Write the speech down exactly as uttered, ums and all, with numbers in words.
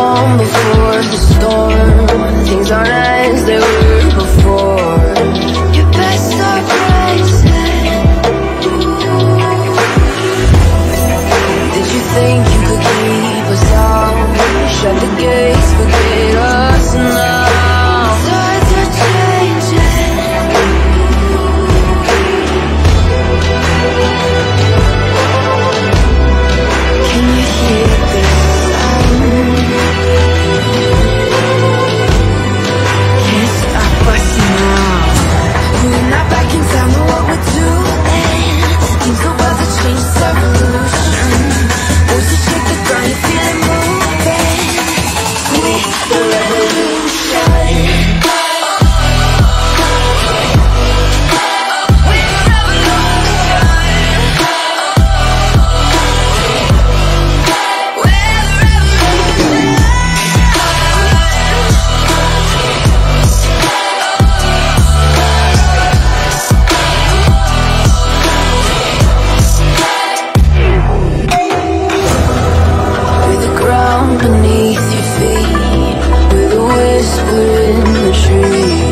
calm before the storm. Things aren't as they were before. Your best surprises. Did you think you could keep us out? Shut the gates, forget us now. Tides are changing. Can you hear this sound? Can't stop us now. We're not back in time to what we're doing. Things are about to change the revolution. Once you shake the ground, you feel it moving. We the revolution. Beneath your feet, with a whisper in the tree.